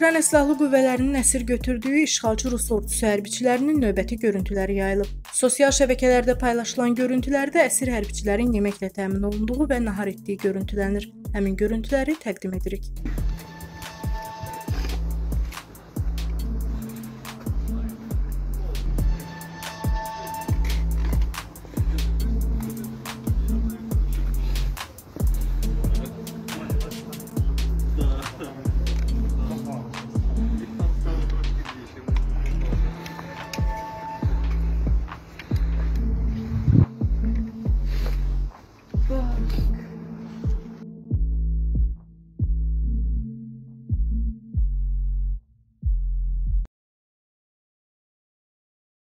Ukrayna Silahlı Qüvvələrinin əsir götürdüyü işğalçı Rus ordusu hərbiçilərinin növbəti görüntüləri yayılıb. Sosial şəbəkələrdə paylaşılan görüntülərdə əsir hərbiçilərin yeməklə təmin olunduğu və nahar etdiyi görüntülənir. Həmin görüntüləri təqdim edirik.